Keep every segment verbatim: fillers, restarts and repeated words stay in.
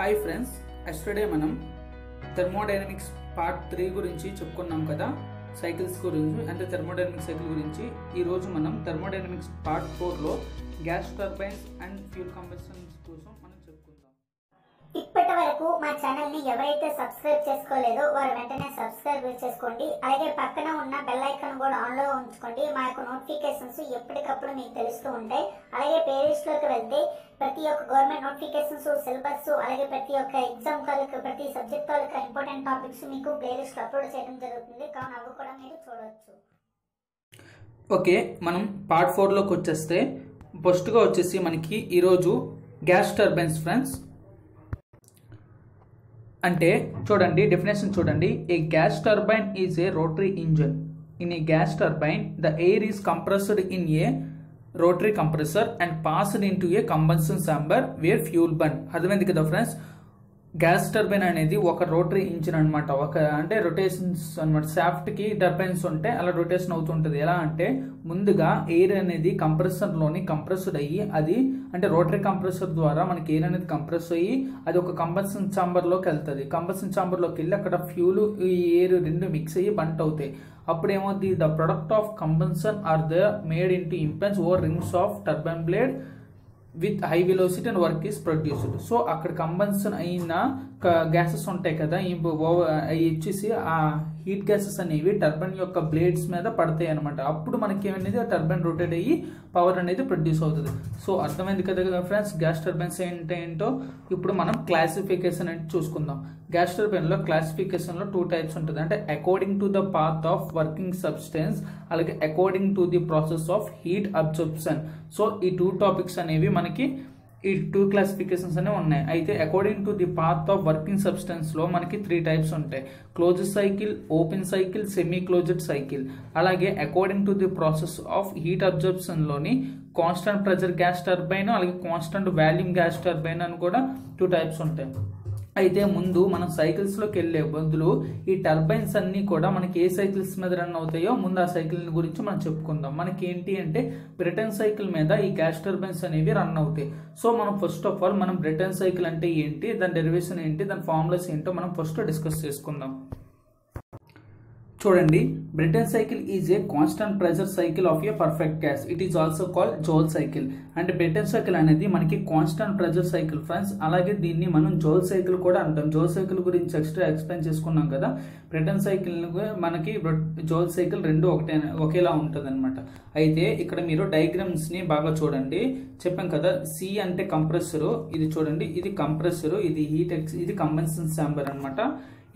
Hi friends, yesterday మనం thermodynamics part three గురించి చెప్పుకున్నాం కదా, సైకిల్స్ గురించి అంటే థర్మోడైనమిక్ సైకిల్ గురించి. ఈరోజు మనం థర్మోడైనమిక్స్ పార్ట్ ఫోర్లో gas turbines and fuel combustions కోసం మనం చెప్పుకుందాం. ఇప్పటి వరకు మా ఛానల్ని ఎవరైతే సబ్స్క్రైబ్ చేసుకోలేదో వారు వెంటనే సబ్స్క్రైబ్ చేసుకోండి. అలాగే పక్కన ఉన్న బెల్ ఐకాన్ కూడా ఆన్లో ఉంచుకోండి. మా యొక్క నోటిఫికేషన్స్ ఎప్పటికప్పుడు మీకు తెలుస్తూ ఉంటాయి. అలాగే ప్లేలిస్ట్లోకి వెళ్తే ప్రతి ఒక్క గవర్నమెంట్ నోటిఫికేషన్స్, సిలబస్, అలాగే ప్రతి ఒక్క ఎగ్జామ్ తాలూకు ప్రతి సబ్జెక్ట్ తాలూకు ఇంపార్టెంట్ టాపిక్స్ మీకు ప్లేలిస్ట్ అప్లోడ్ చేయడం జరుగుతుంది. కావున అవి కూడా మీరు చూడవచ్చు. ఓకే, మనం పార్ట్ ఫోర్లోకి వచ్చేస్తే ఫస్ట్గా వచ్చేసి మనకి ఈరోజు గ్యాస్ టర్బైన్స్ ఫ్రెండ్స్. అంటే చూడండి డెఫినేషన్ చూడండి. A gas turbine is a rotary engine. In a gas turbine the air is compressed in a rotary compressor and passed into a combustion chamber where fuel burn. అర్థమైంది కదా friends. Gas turbine అనేది ఒక rotary engine అనమాట. ఒక అంటే rotations అనమాట. షాఫ్ట్కి turbines ఉంటాయి, అలా రొటేషన్ అవుతుంటుంది. ఎలా అంటే ముందుగా ఎయిర్ అనేది కంప్రెసర్లోని కంప్రెస్డ్ అయ్యి, అది అంటే రోటరీ కంప్రెసర్ ద్వారా మనకి ఎయిర్ అనేది కంప్రెస్ అయ్యి అది ఒక కంబషన్ ఛాంబర్లోకి వెళ్తుంది. కంబషన్ ఛాంబర్లోకి వెళ్ళి అక్కడ ఫ్యూలు ఈ ఎయిర్ రెండు మిక్స్ అయ్యి బంట్ అవుతాయి. అప్పుడు ఏమవుతుంది, the product of combustion are the made in to impinge over rings of turbine blade with high velocity and work is produced. So అక్కడ కంబన్షన్ అయిన గ్యాసెస్ ఉంటాయి కదా, అవి వచ్చేసి ఆ హీట్ గ్యాసెస్ అనేవి టర్బైన్ యొక్క బ్లేడ్స్ మీద పడతాయి అనమాట. అప్పుడు మనకి ఏమనేది, ఆ టర్బైన్ రొటేట్ అయ్యి పవర్ అనేది ప్రొడ్యూస్ అవుతుంది. సో అర్థమైంది కదా కదా ఫ్రెండ్స్, గ్యాస్ టర్బైన్స్ ఏంటో ఏంటో ఇప్పుడు మనం క్లాసిఫికేషన్ అనేది చూసుకుందాం. గ్యాస్ టర్బైన్లో క్లాసిఫికేషన్లో టూ టైప్స్ ఉంటుంది. అంటే according to the path of working substance, అలాగే according to the process of heat absorption. So ఈ టూ టాపిక్స్ అనేవి మనకి ఈ టూ క్లాసిఫికేషన్స్ అనేవి ఉన్నాయి. అయితే according to the path of working సబ్స్టెన్స్లో మనకి త్రీ టైప్స్ ఉంటాయి. Closed cycle, open cycle, semi closed cycle. అలాగే according to the process of heat అబ్జర్ప్షన్లోని కాన్స్టెంట్ ప్రెజర్ గ్యాస్ టర్బైన్, అలాగే కాన్స్టెంట్ వాల్యూమ్ గ్యాస్ టర్బైన్ అని కూడా టూ టైప్స్ ఉంటాయి. అయితే ముందు మనం సైకిల్స్లోకి వెళ్ళే బదులు ఈ టర్బైన్స్ అన్నీ కూడా మనకి ఏ సైకిల్స్ మీద రన్ అవుతాయో ముందు ఆ సైకిల్ గురించి మనం చెప్పుకుందాం. మనకి ఏంటి అంటే బ్రిటన్ సైకిల్ మీద ఈ గ్యాస్ టర్బైన్స్ అనేవి రన్ అవుతాయి. సో మనం ఫస్ట్ ఆఫ్ ఆల్ మనం బ్రిటన్ సైకిల్ అంటే ఏంటి, దాని డెరివేషన్ ఏంటి, దాని ఫార్ములాస్ ఏంటో మనం ఫస్ట్ డిస్కస్ చేసుకుందాం. చూడండి, Brayton cycle is a constant pressure cycle of a perfect gas. It is also called Joule cycle. అంటే బ్రిటన్ సైకిల్ అనేది మనకి కాన్స్టెంట్ ప్రెజర్ సైకిల్ ఫ్రెండ్స్. అలాగే దీన్ని మనం జోల్ సైకిల్ కూడా అంటాం. జోల్ సైకిల్ గురించి ఎక్స్ట్రా ఎక్స్ప్లెయిన్ చేసుకున్నాం కదా. బ్రిటన్ సైకిల్ మనకి జోల్ సైకిల్ రెండు ఒకటే ఒకేలా ఉంటుంది అనమాట. అయితే ఇక్కడ మీరు డయాగ్రామ్స్ని బాగా చూడండి. చెప్పాం కదా, సి అంటే కంప్రెసరు, ఇది చూడండి ఇది కంప్రెసరు, ఇది హీట్ ఎక్స్ ఇది కంబషన్ ఛాంబర్ అనమాట.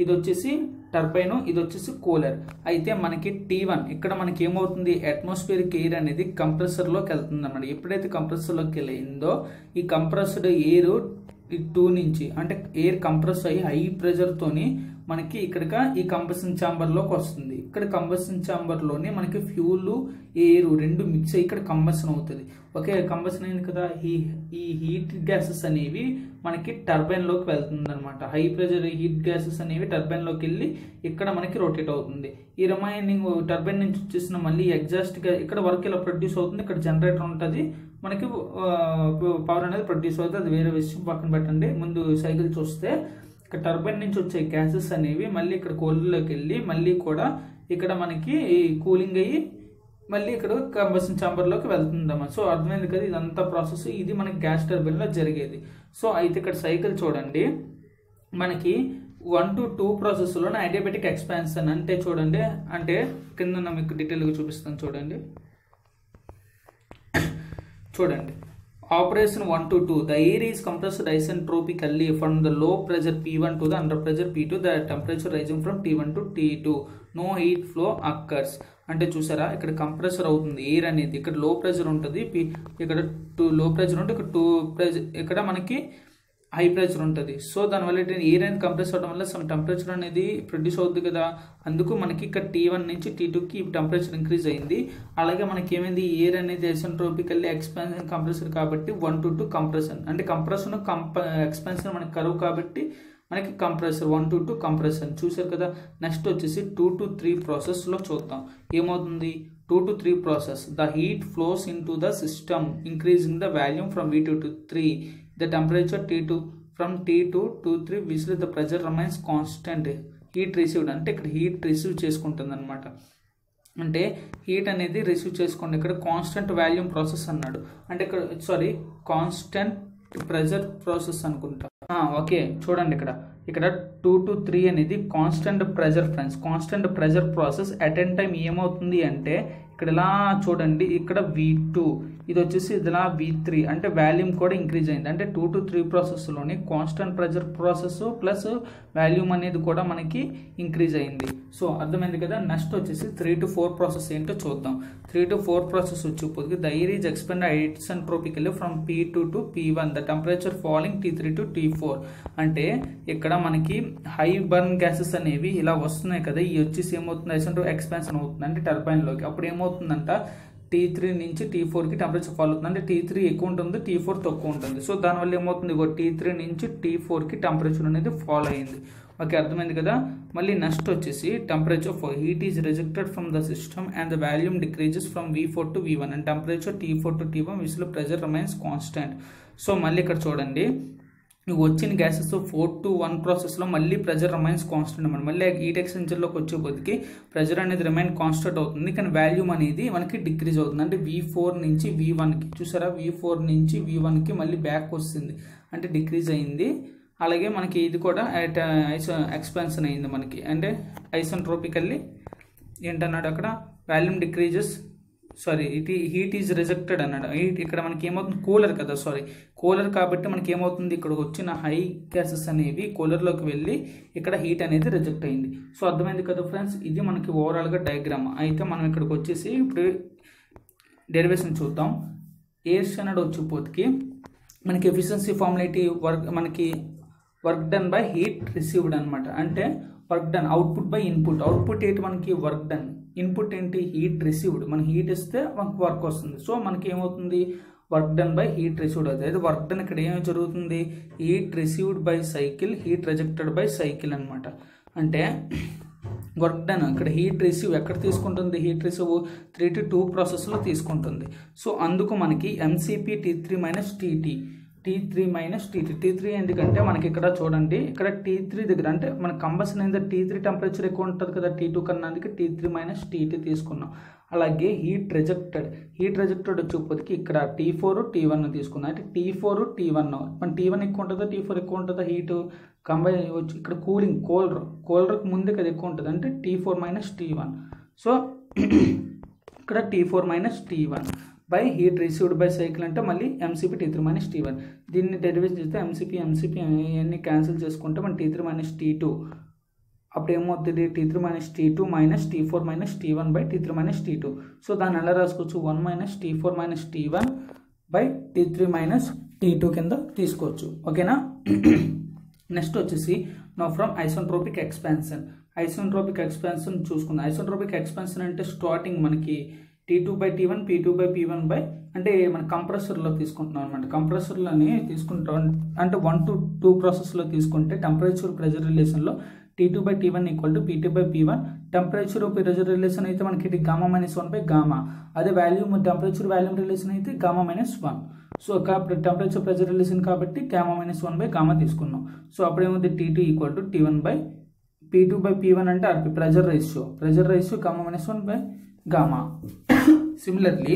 ఇది వచ్చేసి టర్బైను, ఇది వచ్చేసి కూలర్. అయితే మనకి టీ వన్ ఇక్కడ మనకి ఏమవుతుంది, అట్మాస్ఫియరిక్ ఎయిర్ అనేది కంప్రెసర్లోకి వెళ్తుంది అనమాట. ఎప్పుడైతే కంప్రెసర్లోకి వెళ్ళిందో ఈ కంప్రెస్డ్ ఎయిర్ ఈ టూ నుంచి అంటే ఎయిర్ కంప్రెస్ అయ్యి హై ప్రెజర్తోని మనకి ఇక్కడిగా ఈ కంబషన్ ఛాంబర్లోకి వస్తుంది. ఇక్కడ కంబషన్ ఛాంబర్లోనే మనకి ఫ్యూల్ ఎయిర్ రెండు మిక్స్ అయ్యి ఇక్కడ కంబషన్ అవుతుంది. ఓకే, కంబషన్ అయింది కదా, ఈ ఈ హీట్ గ్యాసెస్ అనేవి మనకి టర్బైన్లోకి వెళ్తుంది అనమాట. హై ప్రెజర్ హీట్ గ్యాసెస్ అనేవి టర్బైన్లోకి వెళ్ళి ఇక్కడ మనకి రొటేట్ అవుతుంది. ఈ రిమైనింగ్ టర్బైన్ నుంచి వచ్చేసిన మళ్ళీ ఎగ్జాస్ట్గా ఇక్కడ వర్క్ ఇలా ప్రొడ్యూస్ అవుతుంది. ఇక్కడ జనరేటర్ ఉంటుంది, మనకి పవర్ అనేది ప్రొడ్యూస్ అవుతుంది. అది వేరే విషయం పక్కన పెట్టండి. ముందు సైకిల్ చూస్తే ఇక్కడ టర్బైన్ నుంచి వచ్చే గ్యాసెస్ అనేవి మళ్ళీ ఇక్కడ కూలర్లోకి వెళ్ళి మళ్ళీ కూడా ఇక్కడ మనకి కూలింగ్ అయ్యి మళ్ళీ ఇక్కడ కంబషన్ ఛాంబర్లోకి వెళ్తుందన్నమాట. సో అర్థమైంది కదా, ఇదంతా ప్రాసెస్ ఇది మనకి గ్యాస్ టర్బైన్లో జరిగేది. సో అయితే ఇక్కడ సైకిల్ చూడండి, మనకి వన్ టు టూ ప్రాసెస్లోనే అడియాబెటిక్ ఎక్స్పాన్షన్ అంటే చూడండి, అంటే కింద మీకు డీటెయిల్గా చూపిస్తాను చూడండి. చూడండి operation one to two the air is compressed isentropically from the low pressure P one to the under pressure P two the temperature rising from T one to T two no heat flow occurs. అంటే చూసారా, ఇక్కడ compressor అవుతుంది air అనేది. ఇక్కడ లో pressure ఉంటుంది, ఇక్కడ two లో ప్రెజర్ ఉంటుంది, ఇక్కడ టూ ప్రెజర్ ఇక్కడ మనకి హై ప్రెజర్ ఉంటుంది. సో దానివల్ల ఎయిర్ అనేది కంప్రెస్ అవడం వల్ల సమ్ టెంపరేచర్ అనేది ప్రొడ్యూస్ అవుతుంది కదా, అందుకు మనకి ఇక్కడ టీ వన్ నుంచి టీ టూకి టెంపరేచర్ ఇంక్రీజ్ అయింది. అలాగే మనకి ఏమైంది, ఎయిర్ అనేది ఐసెంట్రోపికల్లీ ఎక్స్పాన్షన్ కంప్రెసర్ కాబట్టి వన్ టు టూ కంప్రెషన్ అంటే కంప్రెషన్ కంప ఎక్స్పాన్షన్ మనకి కరువు కాబట్టి మనకి compressor one to two compression చూసారు కదా. నెక్స్ట్ వచ్చేసి టూ టు త్రీ ప్రాసెస్లో చూద్దాం ఏమవుతుంది. Two to three process the heat flows in to the system increasing the volume from V two to three the temperature T two from T two to three whistles the pressure remains constant. Heat received ante ikkada heat receive chesukuntundi anamata. అంటే heat అనేది receive చేసుకోండి. ఇక్కడ constant volume process అన్నాడు, అంటే ఇక్కడ sorry constant pressure process అనుకుంటా. Okay చూడండి ఇక్కడ ఇక్కడ టూ టు త్రీ అనేది constant pressure friends. Constant pressure process at an time ఏమవుతుంది అంటే ఇక్కడ ఇలా చూడండి, ఇక్కడ వి టూ ఇది వచ్చేసి ఇదిలా వి త్రీ, అంటే వాల్యూమ్ కూడా ఇంక్రీజ్ అయింది. అంటే టూ టు త్రీ ప్రాసెస్లోని constant pressure process plus volume అనేది కూడా మనకి ఇంక్రీజ్ అయింది. సో అర్థమైంది కదా. నెక్స్ట్ వచ్చేసి త్రీ టు ఫోర్ ప్రాసెస్ ఏంటో చూద్దాం. త్రీ టు ఫోర్ ప్రాసెస్ వచ్చేపోతే the air is expand isentropically from P two to P one the temperature falling T three to T four. అంటే ఇక్కడ మనకి హై బర్న్ గ్యాసెస్ అనేవి ఇలా వస్తున్నాయి కదా, ఇవి వచ్చేసి ఏమవుతుంది ఐసెంట్రోపిక్ ఎక్స్పాన్షన్ అవుతుంది అంటే టర్బైన్లోకి. అప్పుడు ఏమవుతుందంట టీ త్రీ నుంచి టీ ఫోర్కి టెంపరేచర్ ఫాల్ అవుతుంది, అంటే టీ త్రీ ఎక్కువ ఉంటుంది టీ ఫోర్ తక్కువ ఉంటుంది. సో దానివల్ల ఏమవుతుంది ఇగో టీ త్రీ నుంచి టీ ఫోర్కి టెంపరేచర్ అనేది ఫాల్ అయింది. ఓకే అర్థమైంది కదా. మళ్ళీ నెక్స్ట్ వచ్చేసి temperature four heat is rejected from the system and the volume decreases from V four to V one and temperature T four to T one విస్లో pressure remains constant. So మళ్ళీ ఇక్కడ చూడండి ఇవి వచ్చిన గ్యాసెస్ ఫోర్ టు వన్ ప్రాసెస్లో మళ్ళీ pressure remains constant అనమాట. మళ్ళీ హీట్ ఎక్స్చేంజర్లోకి వచ్చే కొద్దికి ప్రెజర్ అనేది రిమైన్ కాన్స్టెంట్ అవుతుంది, కానీ వాల్యూమ్ అనేది మనకి డిక్రీజ్ అవుతుంది. అంటే వీ ఫోర్ నుంచి వీ వన్కి చూసారా, వీ ఫోర్ నుంచి వీ వన్కి మళ్ళీ బ్యాక్ వస్తుంది, అంటే డిక్రీజ్ అయింది. అలాగే మనకి ఇది కూడా ఐసో ఎక్స్పాన్షన్ అయింది మనకి, అంటే ఐసెంట్రోపికల్లీ ఏంటన్నాడు అక్కడ వాల్యూమ్ డిక్రీజెస్ సారీ ఇది హీట్ ఈజ్ రిజెక్టెడ్ అన్నాడు. హీట్ ఇక్కడ మనకి ఏమవుతుంది కూలర్ కదా, సారీ కూలర్ కాబట్టి మనకి ఏమవుతుంది ఇక్కడ వచ్చిన హై గ్యాసెస్ అనేవి కూలర్లోకి వెళ్ళి ఇక్కడ హీట్ అనేది రిజెక్ట్ అయింది. సో అర్థమైంది కదా ఫ్రెండ్స్, ఇది మనకి ఓవరాల్గా డయాగ్రామ్. అయితే మనం ఇక్కడికి వచ్చేసి ఇప్పుడు డెరివేషన్ చూద్దాం. ఏర్స్ అన్నాడు వచ్చిపోతికి మనకి ఎఫిషియన్సీ ఫార్ములేటి వర్క్ మనకి work done by heat received అనమాట. అంటే work done output by input. Output ఏంటి మనకి వర్క్ డన్, ఇన్పుట్ ఏంటి హీట్ రిసీవ్డ్. మనం హీట్ ఇస్తే మనకు వర్క్ వస్తుంది. సో మనకి ఏమవుతుంది work done by heat received అవుతుంది. అయితే వర్క్ డన్ ఇక్కడ ఏమేమి జరుగుతుంది heat received by cycle heat rejected by cycle అనమాట. అంటే వర్క్ డన్ ఇక్కడ హీట్ రిసీవ్ ఎక్కడ తీసుకుంటుంది heat receive three to two ప్రాసెస్లో తీసుకుంటుంది. సో అందుకు మనకి MCP T three minus T T T three minus T T T three ఎందుకంటే మనకి ఇక్కడ చూడండి ఇక్కడ టీ త్రీ దగ్గర అంటే మన కంబషన్ అనేది టీ త్రీ టెంపరేచర్ ఎక్కువ ఉంటుంది కదా టీ టూ కన్నా, అందుకే T three minus T T తీసుకున్నాం. అలాగే హీట్ రిజెక్టెడ్ హీట్ రిజెక్టెడ్ వచ్చేప్పటికి ఇక్కడ టీ ఫోర్ టీ వన్ తీసుకున్నాం. అంటే టీ ఫోర్ టీ వన్ మన టీ వన్ ఎక్కువ ఉంటుందా టీ ఫోర్ ఎక్కువ ఉంటుందా హీటు కంబైన్ వచ్చి ఇక్కడ కూలింగ్ కూలర్ కూలర్కి ముందే కదా ఎక్కువ ఉంటుంది, అంటే T four minus T one. So ఇక్కడ T four minus T one by heat received by cycle అంటే మళ్ళీ MCP T three minus T one. దీన్ని డెరివేషన్ చేస్తే ఎంసీపీ ఎంసీపీ అన్ని క్యాన్సిల్ చేసుకుంటే మనం T three minus T two అప్పుడు ఏమవుతుంది T three minus T two minus T four minus T one by T three minus T two. So దాన్ని ఎలా రాసుకోవచ్చు one minus T four minus T one by T three minus T two కింద తీసుకోవచ్చు. ఓకేనా. Next వచ్చేసి no from isentropic expansion isentropic expansion చూసుకుందాం. Isentropic expansion అంటే starting మనకి T two by T one P two by P one by అంటే మన కంప్రెసర్లో తీసుకుంటున్నాం అనమాట. కంప్రెసర్లోని తీసుకుంటాం అంటే వన్ టు టూ ప్రాసెస్లో తీసుకుంటే టెంపరేచర్ ప్రెజర్ రిలేషన్లో T two by T one equal to P two by P one. Temperature pressure relation అయితే మనకి ఇది gamma minus one by gamma, అదే వాల్యూమ్ టెంపరేచర్ వాల్యూమ్ రిలేషన్ అయితే గామా మైనస్ వన్. సో కాబట్టి temperature pressure relation కాబట్టి gamma minus one by gamma తీసుకున్నాం. So అప్పుడేముంది T two equal to T one by P two by P one అంటే RP pressure ratio pressure ratio gamma minus one by gamma. Similarly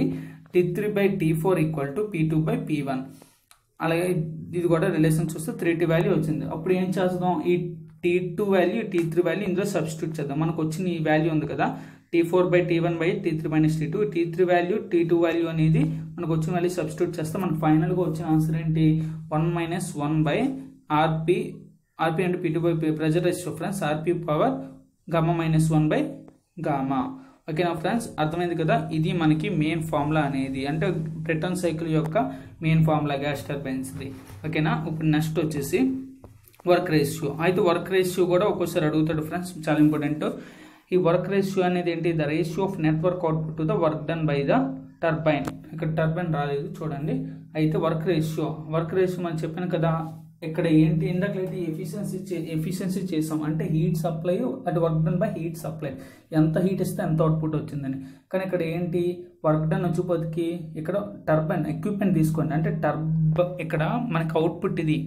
T three by T four equal to P two by P one. అలాగే ఇది కూడా relation చూస్తే three tea value వచ్చింది. అప్పుడు ఏం చేస్తాం ఈ T two value T three value ఇందులో సబ్స్టిట్యూట్ చేద్దాం. మనకు వచ్చిన ఈ వాల్యూ ఉంది కదా T four by T one by T three minus T two T three value T two value అనేది మనకు వచ్చిన వాల్యూ సబ్స్టిట్యూట్ చేస్తే మనకు ఫైనల్గా వచ్చిన ఆన్సర్ ఏంటి one minus one by RP RP అంటే P two by pressure ratio friends RP power gamma minus one by gamma. ఓకేనా ఫ్రెండ్స్ అర్థమైంది కదా. ఇది మనకి మెయిన్ ఫార్ములా అనేది అంటే బ్రెటన్ సైకిల్ యొక్క మెయిన్ ఫార్ములా గ్యాస్ టర్బైన్స్ది. ఓకేనా. ఇప్పుడు నెక్స్ట్ వచ్చేసి వర్క్ రేషియో. అయితే వర్క్ రేషియో కూడా ఒక్కోసారి అడుగుతాడు ఫ్రెండ్స్, చాలా ఇంపార్టెంట్. ఈ వర్క్ రేషియో అనేది ఏంటి the ratio of net work output to the work done by the turbine. ఇక్కడ టర్బైన్ రాలేదు చూడండి. అయితే వర్క్ రేషియో వర్క్ రేషియో మనం చెప్పాను కదా ఇక్కడ ఏంటి ఇందాకైతే ఎఫిషియన్సీ చే ఎఫిషియన్సీ చేసాం అంటే హీట్ సప్లై అటు work done by heat supply ఎంత హీట్ ఇస్తే ఎంత అవుట్పుట్ వచ్చిందని. కానీ ఇక్కడ ఏంటి వర్క్ డన్ వచ్చేపోతికి ఇక్కడ టర్బైన్ ఎక్విప్మెంట్ తీసుకోండి అంటే టర్బ్ ఇక్కడ మనకి అవుట్పుట్ ఇది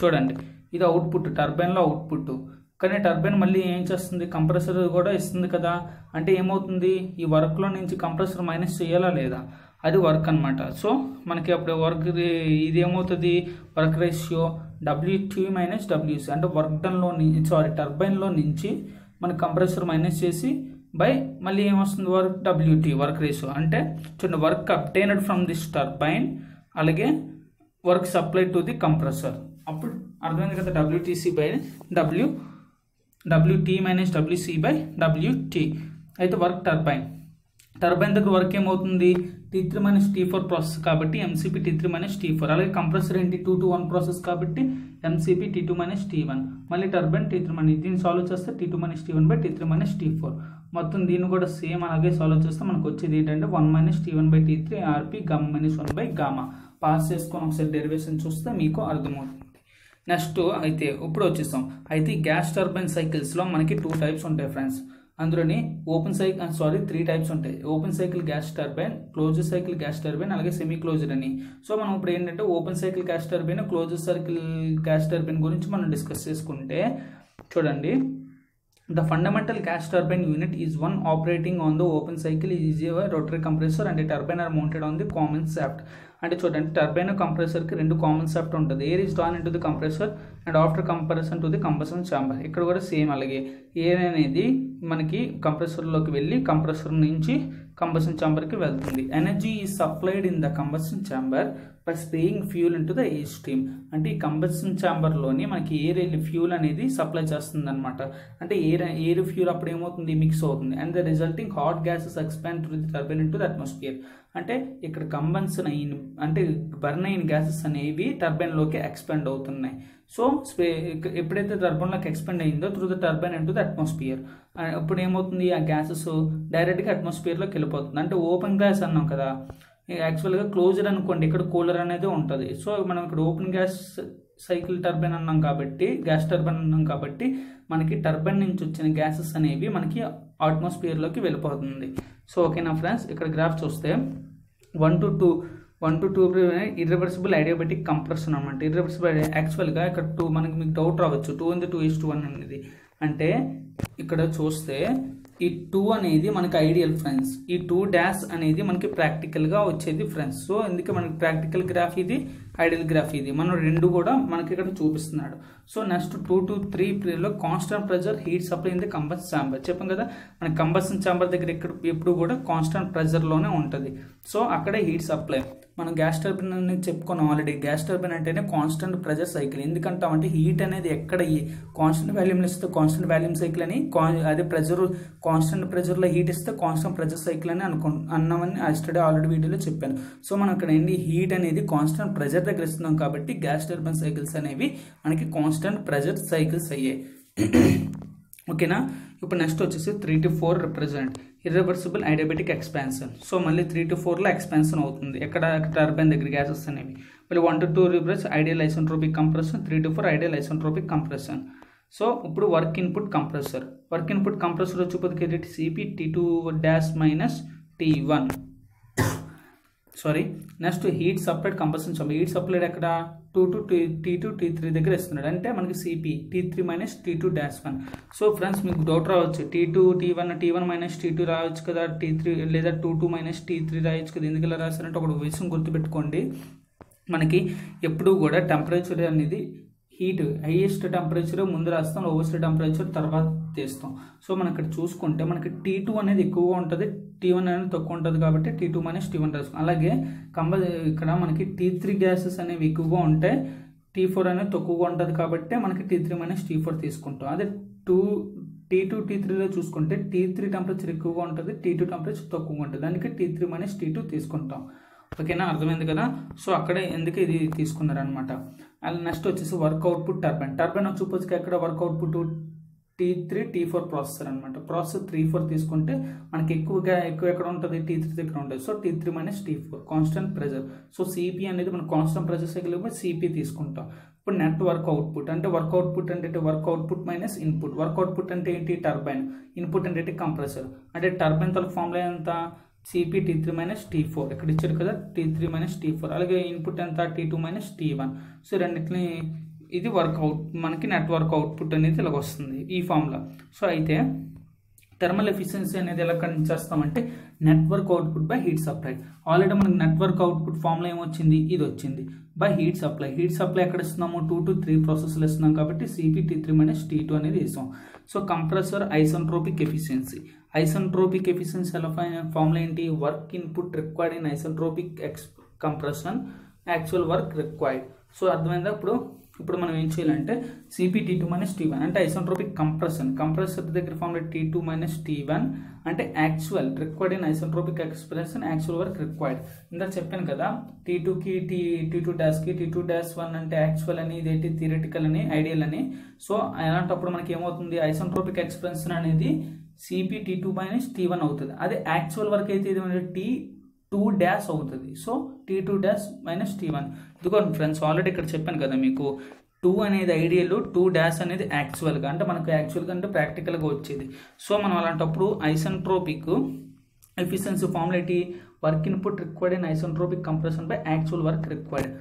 చూడండి, ఇది అవుట్పుట్, టర్బైన్లో అవుట్పుట్. కానీ టర్బైన్ మళ్ళీ ఏం చేస్తుంది, కంప్రెసర్ కూడా ఇస్తుంది కదా. అంటే ఏమవుతుంది, ఈ వర్క్లో నుంచి కంప్రెసర్ మైనస్ చేయాలా లేదా, అది వర్క్ అనమాట. సో మనకి అప్పుడు వర్క్ ఇది ఏమవుతుంది, work ratio WT minus WC, అంటే వర్క్ డన్లో సారీ టర్బైన్లో నుంచి మన కంప్రెసర్ మైనస్ చేసి బై మళ్ళీ ఏమొస్తుంది వర్క్ డబ్ల్యూటీ వర్క్ రేషియో. అంటే చూడండి, work obtained from this turbine అలాగే work supply to the compressor. అప్పుడు అర్థమైంది కదా, W T C by W W T minus W C by W T. అయితే వర్క్ టర్బైన్ టర్బైన్ దగ్గర వర్క్ ఏమవుతుంది, T three minus T four process కాబట్టి MCP T three minus T four. అలాగే compressor ఏంటి టూ టూ వన్ ప్రాసెస్ కాబట్టి MCP T two minus T one. మళ్ళీ turbine T three minus దీన్ని solve చేస్తే T two minus T one by T three minus T four. మొత్తం దీన్ని కూడా same అలాగే సాల్వ్ చేస్తే మనకు వచ్చేది ఏంటంటే one minus T one by T three RP gamma minus one by gamma. Pass చేసుకొని ఒకసారి డెరివేషన్ చూస్తే మీకు అర్థమవుతుంది. నెక్స్ట్ అయితే ఇప్పుడు వచ్చేస్తాం. అయితే గ్యాస్ టర్బైన్ సైకిల్స్లో మనకి టూ టైప్స్ ఉంటాయి ఫ్రెండ్స్. అందులోని open cycle sorry three types ఉంటాయి. Open cycle gas turbine, close cycle gas turbine, అలాగే సెమీ క్లోజ్డ్ అని. సో మనం ఇప్పుడు ఏంటంటే open cycle gas turbine, close cycle gas turbine గురించి మనం డిస్కస్ చేసుకుంటే చూడండి, the fundamental gas turbine unit is one operating on the open cycle is a rotary compressor and turbine are mounted on the common shaft. అంటే చూడండి, turbine కంప్రెసర్కి రెండు common shaft ఉంటుంది. Air is drawn into the compressor and after compression to the compression chamber. ఇక్కడ కూడా same అలాగే air అనేది మనకి కంప్రెసర్లోకి వెళ్ళి కంప్రెసర్ నుంచి కంప్రెసన్ ఛాంబర్కి వెళ్తుంది. Energy is supplied in the compression chamber by spraying fuel in to the air stream. అంటే ఈ కంప్రెసన్ ఛాంబర్లోని మనకి ఎయిర్ ఫ్యూల్ అనేది సప్లై చేస్తుంది అనమాట. అంటే ఎయిర్ ఎయిర్ ఫ్యూల్ అప్పుడు ఏమవుతుంది, మిక్స్ అవుతుంది. And the resulting hot gases expand through the turbine in to the atmosphere. అంటే ఇక్కడ కంబన్సన్ అయిన అంటే బర్న్ అయిన గ్యాసెస్ అనేవి టర్బైన్లోకి ఎక్స్పాండ్ అవుతున్నాయి. సో స్ప్రే ఎప్పుడైతే టర్బైన్లోకి ఎక్స్పాండ్ అయిందో through the turbine in to the atmosphere, ఇప్పుడు ఏమవుతుంది ఆ గ్యాసెస్ డైరెక్ట్గా అట్మాస్ఫియర్లోకి వెళ్ళిపోతుంది. అంటే ఓపెన్ గ్యాస్ అన్నాం కదా, యాక్చువల్గా క్లోజర్ అనుకోండి ఇక్కడ కూలర్ అనేది ఉంటుంది. సో మనం ఇక్కడ ఓపెన్ గ్యాస్ సైకిల్ టర్బైన్ అన్నాం కాబట్టి గ్యాస్ టర్బైన్ అన్నాం కాబట్టి మనకి టర్బైన్ నుంచి వచ్చిన గ్యాసెస్ అనేవి మనకి అట్మాస్ఫియర్లోకి వెళ్ళిపోతుంది. సో ఓకేనా ఫ్రెండ్స్, ఇక్కడ గ్రాఫ్ చూస్తే one to two one to two irreversible adiabatic compression అనమాట. ఇర్రివర్సిబుల్ యాక్చువల్గా ఇక్కడ టూ మనకి మీకు డౌట్ రావచ్చు, టూ ఉంది టూ ఈస్ టూ వన్ అనేది. అంటే ఇక్కడ చూస్తే ఈ టూ అనేది మనకి ఐడియల్ ఫ్రెండ్స్, ఈ టూ డాష్ అనేది మనకి ప్రాక్టికల్గా వచ్చేది ఫ్రెండ్స్. సో అందుకే మనకి ప్రాక్టికల్ గ్రాఫ్ ఇది, ఐడియల్ గ్రాఫ్ ఇది, మనం రెండు కూడా మనకి ఇక్కడ చూపిస్తున్నాడు. So next two to three పీరియడ్లో constant pressure heat supply in the combustion chamber. చెప్పాం కదా మన కంబషన్ ఛాంబర్ దగ్గర ఇక్కడ ఎప్పుడు కూడా కాన్స్టెంట్ ప్రెజర్లోనే ఉంటుంది. సో అక్కడే హీట్ సప్లై. మనం గ్యాస్ టర్బైన్ అనేది చెప్పుకున్నాం ఆల్రెడీ, గ్యాస్ టర్బైన్ అంటేనే కాన్స్టెంట్ ప్రెజర్ సైకిల్. ఎందుకంటామంటే హీట్ అనేది ఎక్కడ కాన్స్టెంట్ వాల్యూమ్లో ఇస్తే కాన్స్టెంట్ వాల్యూమ్ సైకిల్ అని, అదే ప్రెజర్ కాన్స్టెంట్ ప్రెజర్లో హీట్ ఇస్తే కాన్స్టెంట్ ప్రెజర్ సైకిల్ అని అనుకు అన్నామని ఎస్టర్డే ఆల్రెడీ వీడియోలో చెప్పాను. సో మనం ఇక్కడ ఏంటి హీట్ అనేది కాన్స్టెంట్ ప్రెజర్ దగ్గర ఇస్తున్నాం కాబట్టి గ్యాస్ టర్బైన్ సైకిల్స్ అనేవి మనకి కాన్స్టెంట్ ప్రెజర్ సైకిల్స్ అయ్యాయి. ఓకేనా, ఇప్పుడు నెక్స్ట్ వచ్చేసి three to four represent irreversible adiabatic expansion. So మళ్ళీ త్రీ టు ఫోర్లో ఎక్స్పాన్షన్ అవుతుంది ఎక్కడ, టర్బైన్ దగ్గర గ్యాసెస్ అనేవి. మళ్ళీ one to two represent ideal isentropic compression, three to four ideal isentropic compression. So ఇప్పుడు work input compressor, work input compressor వచ్చేది CP T two dash minus T one sorry next heat supplied compression chamber. Heat supplied ఎక్కడ two to T T two T three దగ్గర ఇస్తున్నాడు. అంటే మనకి CP T three minus T two dash one. So friends మీకు doubt రావచ్చు, T two T one T one minus T two రావచ్చు కదా, T three లేదా two two minus T three రాయొచ్చు కదా. ఎందుకు ఇలా రాస్తారంటే ఒక విషయం గుర్తుపెట్టుకోండి, మనకి ఎప్పుడూ కూడా టెంపరేచర్ అనేది హీట్ హైయెస్ట్ టెంపరేచర్ ముందు రాస్తాం, లోవెస్ట్ టెంపరేచర్ తర్వాత తీస్తాం. సో మనం ఇక్కడ చూసుకుంటే మనకి టీ టూ అనేది ఎక్కువగా ఉంటుంది, టీ వన్ అనేది తక్కువ ఉంటుంది కాబట్టి T two minus T one రాస్తాం. అలాగే కంబ ఇక్కడ మనకి టీ త్రీ గ్యాసెస్ అనేవి ఎక్కువగా ఉంటాయి, టీ ఫోర్ అనేది తక్కువగా ఉంటుంది కాబట్టి మనకి T three minus T four తీసుకుంటాం. అదే టూ టీ టూ టీ త్రీలో చూసుకుంటే టీ త్రీ టెంపరేచర్ ఎక్కువగా ఉంటుంది, టీ టూ టెంపరేచర్ తక్కువగా ఉంటుంది, దానికి T three minus T two తీసుకుంటాం. ఓకేనా, అర్థమైంది కదా. సో అక్కడే ఎందుకు ఇది తీసుకున్నారనమాట. అండ్ నెక్స్ట్ వచ్చేసి వర్క్ అవుట్పుట్ టర్బైన్. టర్బైన్ వచ్చి ఎక్కడ work output T three T four processor అనమాట. ప్రాసెసర్ త్రీ ఫోర్ తీసుకుంటే మనకి ఎక్కువగా ఎక్కువ ఎక్కడ ఉంటుంది, టీ త్రీ దగ్గర ఉంటుంది. So T three minus T four constant pressure. So CP అనేది మనం కాన్స్టెంట్ ప్రెజర్ సైకిల్ సిపి తీసుకుంటాం. ఇప్పుడు నెట్ వర్క్ అవుట్పుట్ అంటే వర్క్ అవుట్పుట్ అంటే work output minus input. Work output అంటే ఏంటి టర్బైన్, ఇన్పుట్ అంటే కంప్రెసర్. అంటే టర్బైన్ తొలక ఫామ్లో ఎంత CP T three minus T four ఇక్కడ ఇచ్చారు కదా T three minus T four. అలాగే ఇన్పుట్ ఎంత T two minus T one. So రెండింటిని ఇది వర్క్ అవుట్ మనకి నెట్ వర్క్ అవుట్పుట్ అనేది ఇలా వస్తుంది ఈ ఫార్ములా. సో అయితే థర్మల్ ఎఫిషియన్సీ అనేది ఎలా కనిచేస్తామంటే net work output by heat supply. Already మనకి నెట్వర్క్ అవుట్పుట్ ఫార్ములా ఏమొచ్చింది, ఇది వచ్చింది by heat supply. Heat supply ఎక్కడ ఇస్తున్నాము, టూ టు త్రీ ప్రాసెస్లు ఇస్తున్నాం కాబట్టి CP T three minus T two అనేది వేసాం. So compressor isentropic efficiency, isentropic efficiency ఎలా ఫార్ములా ఏంటి, work input required in isentropic ex compression actual work required. So అర్థమైందా. ఇప్పుడు ఇప్పుడు మనం ఏం చేయాలంటే CP T two minus T one అంటే ఐసెంట్రోపిక్ కంప్రెషన్, కంప్రెసర్ దగ్గర formula T two minus T one అంటే actual required in isentropic expression actual work required. ఇందాక చెప్పాను కదా టీ టూకి టీ టీ టూ డాష్కి టీ టూ డాష్ వన్ అంటే actual అని, ఇదేంటి థియరిటికల్ అని, ఐడియల్ అని. సో అలాంటప్పుడు మనకి ఏమవుతుంది, ఐసెంట్రోపిక్ ఎక్స్ప్రెషన్ అనేది CP T two minus T one అవుతుంది. అదే యాక్చువల్ వర్క్ అయితే ఇది టీ టూ డాష్ అవుతుంది. So T two dash minus T one. ఇదిగోండి ఫ్రెండ్స్, ఆల్రెడీ ఇక్కడ చెప్పాను కదా మీకు టూ అనేది ఐడియల్, టూ డాష్ అనేది యాక్చువల్గా అంటే మనకు యాక్చువల్గా అంటే ప్రాక్టికల్గా వచ్చేది. సో మనం అలాంటప్పుడు ఐసెంట్రోపిక్ ఎఫిషియన్సీ ఫార్ములేటి work input required in isentropic compression by actual work required.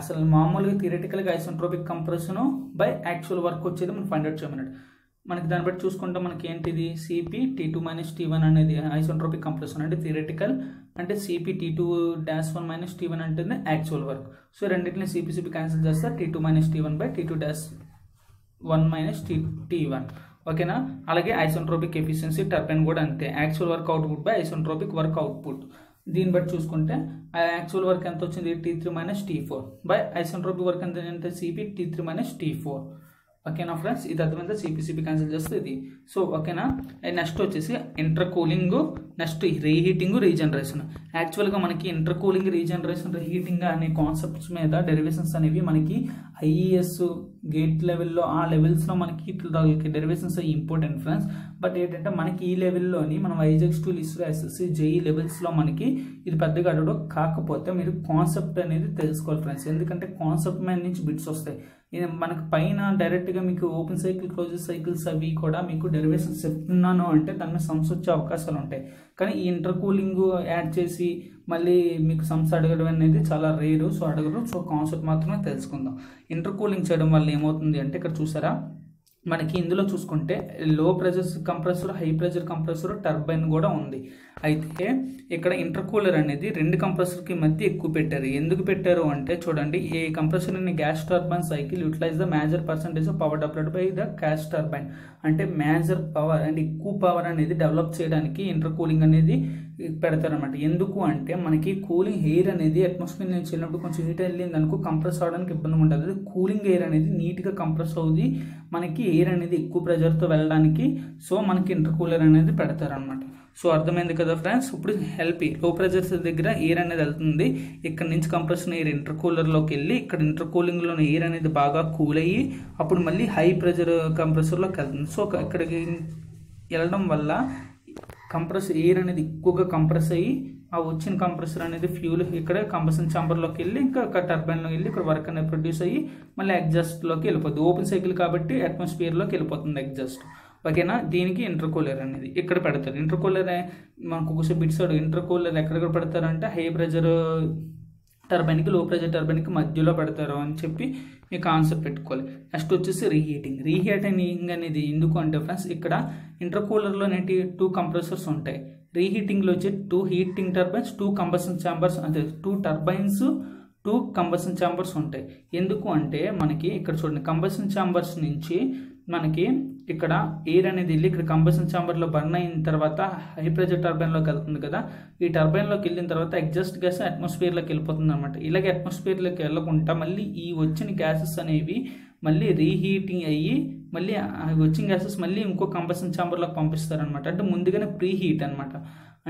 అసలు మామూలుగా థియరిటికల్గా isentropic compression by actual work వచ్చేది మనం ఫైండ్ అవుట్ చేయమన్నట్టు. మనకి దాన్ని బట్టి చూసుకుంటే మనకి ఏంటిది CP T two minus T one అనేది ఐసెంట్రోపిక్ కంప్రెషన్ అంటే థియరిటికల్, అంటే CP T two dash one minus T one అంటే యాక్చువల్ వర్క్. సో రెండింటిని సిపి సిపి క్యాన్సిల్ చేస్తే T two minus T one by T two dash one minus T T one ఓకేనా. అలాగే isentropic efficiency turbine కూడా అంతే, actual work output by isentropic work output. దీన్ని బట్టి చూసుకుంటే యాక్చువల్ వర్క్ ఎంత వచ్చింది, T three minus T four by isentropic work ఎంత అంటే CP T three minus T four ఓకేనా ఫ్రెండ్స్. ఇది అర్థమైందా, సిపిసిపి క్యాన్సిల్ చేస్తే ఇది. సో ఓకేనా, నెక్స్ట్ వచ్చేసి ఇంటర్కూలింగ్, నెక్స్ట్ రీహీటింగ్, రీజనరేషన్. యాక్చువల్గా మనకి ఇంటర్కూలింగ్, రీజనరేషన్, రీహీటింగ్ అనే కాన్సెప్ట్స్ మీద డెరివేషన్స్ అనేవి మనకి ఐఈఎస్ గేట్ లెవెల్లో ఆ లెవెల్స్లో మనకి ఇట్లా డెరివేషన్స్ అవి ఇంపార్టెంట్ ఫ్రెండ్స్. బట్ ఏంటంటే మనకి ఈ లెవెల్లోని మనం ఐజెక్స్ టూ లిస్టు ఎస్ఎస్సి జేఈ లెవెల్స్లో మనకి ఇది పెద్దగా అడగడం, కాకపోతే మీరు కాన్సెప్ట్ అనేది తెలుసుకోవాలి ఫ్రెండ్స్. ఎందుకంటే కాన్సెప్ట్ మీద నుంచి బిట్స్ వస్తాయి, మనకు పైన డైరెక్ట్గా మీకు ఓపెన్ సైకిల్, క్లోజ్ సైకిల్స్ అవి కూడా మీకు డెరివేషన్స్ చెప్తున్నాను అంటే దాన్ని సమ్స్ వచ్చే అవకాశాలు ఉంటాయి. కానీ ఈ ఇంటర్కూలింగ్ యాడ్ చేసి మళ్ళీ మీకు సమ్స్ అడగడం అనేది చాలా రేరు, సో అడగరు. సో కాన్సెప్ట్ మాత్రమే తెలుసుకుందాం. ఇంటర్కూలింగ్ చేయడం వల్ల ఏమవుతుంది అంటే ఇక్కడ చూసారా మనకి ఇందులో చూసుకుంటే low pressure compressor, high pressure compressor, turbine కూడా ఉంది. అయితే ఇక్కడ ఇంటర్కూలర్ అనేది రెండు కంప్రెసర్కి మధ్య ఎక్కువ పెట్టారు. ఎందుకు పెట్టారు అంటే చూడండి, ఏ కంప్రెసర్ అనే gas turbine cycle utilize the major percentage of power developed by the gas turbine. అంటే మేజర్ పవర్ అండ్ ఎక్కువ పవర్ అనేది డెవలప్ చేయడానికి ఇంటర్కూలింగ్ అనేది పెడతారనమాట. ఎందుకు అంటే మనకి కూలింగ్ ఎయిర్ అనేది అట్మాస్ఫియర్ నుంచి వెళ్ళినప్పుడు కొంచెం హీట్ వెళ్ళింది అనుకో, కంప్రెస్ అవడానికి ఇబ్బంది ఉంటుంది. కూలింగ్ ఎయిర్ అనేది నీట్గా కంప్రెస్ అవుతుంది, మనకి ఎయిర్ అనేది ఎక్కువ ప్రెజర్తో వెళ్ళడానికి. సో మనకి ఇంటర్కూలర్ అనేది పెడతారనమాట. సో అర్థమైంది కదా ఫ్రెండ్స్. ఇప్పుడు హెల్పీ లో ప్రెజర్స్ దగ్గర ఎయిర్ అనేది వెళ్తుంది, ఇక్కడ నుంచి కంప్రెషన్ ఎయిర్ ఇంటర్కూలర్లోకి వెళ్ళి ఇక్కడ ఇంటర్కూలింగ్లో ఎయిర్ అనేది బాగా కూల్ అయ్యి అప్పుడు మళ్ళీ హై ప్రెజర్ కంప్రెసర్లోకి వెళ్తుంది. సో ఇక్కడికి వెళ్ళడం వల్ల కంప్రెస్ ఎయిర్ అనేది ఎక్కువగా కంప్రెస్ అయ్యి ఆ వచ్చిన కంప్రెసర్ అనేది ఫ్యూల్ ఇక్కడ కంప్రెషన్ ఛాంబర్లోకి వెళ్ళి ఇంకా టర్బైన్లోకి వెళ్ళి ఇక్కడ వర్క్ అనేది ప్రొడ్యూస్ అయ్యి మళ్ళీ ఎగ్జాస్ట్లోకి వెళ్ళిపోతుంది. ఓపెన్ సైకిల్ కాబట్టి అట్మాస్ఫియర్లోకి వెళ్ళిపోతుంది ఎగ్జాస్ట్ ఓకేనా. దీనికి ఇంటర్కూలర్ అనేది ఇక్కడ పెడతారు. ఇంటర్కూలర్ మనకు ఒకసారి బిట్స్ అడుగు, ఇంటర్కూలర్ ఎక్కడెక్కడ పెడతారంటే హై ప్రెజర్ టర్బైన్కి లో ప్రెజర్ టర్బైన్కి మధ్యలో పెడతారు అని చెప్పి మీకు ఆన్సర్ పెట్టుకోవాలి. నెక్స్ట్ వచ్చేసి రీహీటింగ్. రీహీటింగ్ అనేది ఎందుకు అంటే ఫ్రెండ్స్ ఇక్కడ ఇంటర్కూలర్లో నేటి టూ కంప్రెసర్స్ ఉంటాయి, రీహీటింగ్లో వచ్చే two heating turbines, two combustion chambers, అంటే two turbines two combustion chambers ఉంటాయి. ఎందుకు అంటే మనకి ఇక్కడ చూడండి కంబషన్ ఛాంబర్స్ నుంచి మనకి ఇక్కడ ఎయిర్ అనేది వెళ్ళి ఇక్కడ కంబషన్ ఛాంబర్లో బర్న్ అయిన తర్వాత హై ప్రెజర్ టర్బైన్లోకి వెళ్తుంది కదా, ఈ టర్బైన్లోకి వెళ్ళిన తర్వాత ఎగ్జాస్ట్ గ్యాస్ అట్మాస్ఫియర్లోకి వెళ్ళిపోతుంది అనమాట. ఇలాగే అట్మాస్ఫియర్లోకి వెళ్ళకుండా మళ్ళీ ఈ వచ్చిన గ్యాసెస్ అనేవి మళ్ళీ రీహీటింగ్ అయ్యి మళ్ళీ వచ్చిన గ్యాసెస్ మళ్ళీ ఇంకో కంబషన్ ఛాంబర్లోకి పంపిస్తారనమాట. అంటే ముందుగానే ప్రీ హీట్ అనమాట.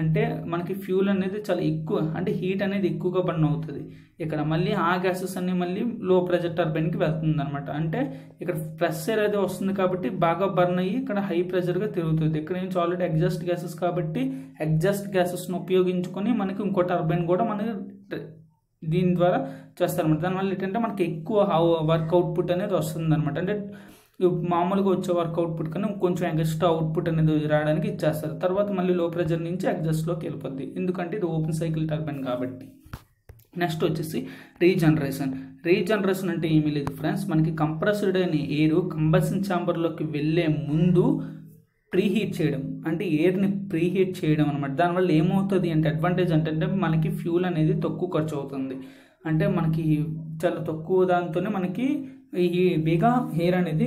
అంటే మనకి ఫ్యూల్ అనేది చాలా ఎక్కువ అంటే హీట్ అనేది ఎక్కువగా బర్న్ అవుతుంది. ఇక్కడ మళ్ళీ ఆ గ్యాసెస్ అన్నీ మళ్ళీ లో ప్రెజర్ టర్బైన్కి వెళ్తుంది అనమాట. అంటే ఇక్కడ ఫ్రెష్ ఎయిర్ అది వస్తుంది కాబట్టి బాగా బర్న్ అయ్యి ఇక్కడ హై ప్రెజర్గా తిరుగుతుంది. ఇక్కడ నుంచి ఆల్రెడీ ఎగ్జాస్ట్ గ్యాసెస్ కాబట్టి ఎగ్జాస్ట్ గ్యాసెస్ను ఉపయోగించుకొని మనకి ఇంకో టర్బైన్ కూడా మనకి దీని ద్వారా చేస్తారనమాట. దానివల్ల ఏంటంటే మనకి ఎక్కువ వర్క్ అవుట్పుట్ అనేది వస్తుంది అనమాట. అంటే మామూలుగా వచ్చే వర్క్ అవుట్పుట్ కన్నా కొంచెం ఎగ్జస్ట్రా అవుట్పుట్ అనేది రావడానికి ఇచ్చేస్తారు. తర్వాత మళ్ళీ లో ప్రెజర్ నుంచి ఎగ్జస్ట్లోకి వెళ్ళిపోద్ది, ఎందుకంటే ఇది ఓపెన్ సైకిల్ టర్బైన్ కాబట్టి. నెక్స్ట్ వచ్చేసి రీజనరేషన్ రీజనరేషన్ అంటే ఏమీ లేదు ఫ్రెండ్స్, మనకి కంప్రెస్డ్ అయిన ఎయిర్ కంబషన్ ఛాంబర్లోకి వెళ్ళే ముందు ప్రీహీట్ చేయడం అంటే ఎయిర్ని ప్రీహీట్ చేయడం అనమాట. దానివల్ల ఏమవుతుంది అంటే అడ్వాంటేజ్ అంటే మనకి ఫ్యూల్ అనేది తక్కువ ఖర్చు అవుతుంది, అంటే మనకి చాలా తక్కువ దానితోనే మనకి ఈ బేగా ఎయిర్ అనేది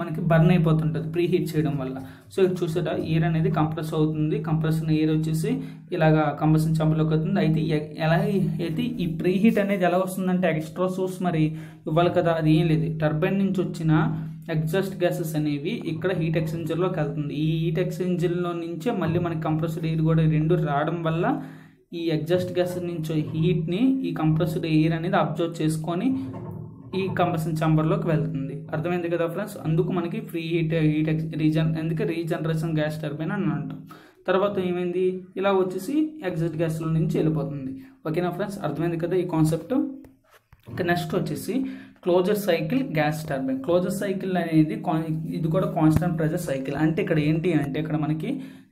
మనకి బర్న్ అయిపోతుంటుంది ప్రీహీట్ చేయడం వల్ల. సో ఇక్కడ చూసారా ఎయిర్ అనేది కంప్రెస్ అవుతుంది, కంప్రెస్ ఎయిర్ వచ్చేసి ఇలాగ కంప్రెషన్ ఛాంబర్లోకి అవుతుంది. అయితే ఎలా అయితే ఈ ప్రీహీట్ అనేది ఎలా వస్తుందంటే ఎక్స్ట్రా సోర్స్ మరి ఇవ్వాలి కదా, అది ఏం లేదు, టర్బైన్ నుంచి వచ్చిన ఎగ్జాస్ట్ గ్యాసెస్ అనేవి ఇక్కడ హీట్ ఎక్స్చేంజర్లోకి వెళ్తుంది. ఈ హీట్ ఎక్స్చేంజర్లో నుంచే మళ్ళీ మనకి కంప్రెస్డ్ ఎయిర్ కూడా రెండు రావడం వల్ల ఈ ఎగ్జాస్ట్ గ్యాసెస్ నుంచి హీట్ని ఈ కంప్రెస్డ్ ఎయిర్ అనేది అబ్జర్వ్ చేసుకొని ఈ కంప్రెషన్ ఛాంబర్లోకి వెళ్తుంది. అర్థమైంది కదా ఫ్రెండ్స్, అందుకు మనకి ఫ్రీ హీట్ హీట్ ఎక్స్ రీజన్ అందుకే రీజనరేషన్ గ్యాస్ టర్బైన్ అని అంటాం. తర్వాత ఏమైంది ఇలా వచ్చేసి ఎగ్జాస్ట్ గ్యాస్ల నుంచి వెళ్ళిపోతుంది. ఓకేనా ఫ్రెండ్స్, అర్థమైంది కదా ఈ కాన్సెప్ట్. ఇంకా నెక్స్ట్ వచ్చేసి closer cycle gas turbine. Closer cycle అనేది ఇది కూడా కాన్స్టెంట్ ప్రెజర్ సైకిల్. అంటే ఇక్కడ ఏంటి అంటే ఇక్కడ మనకి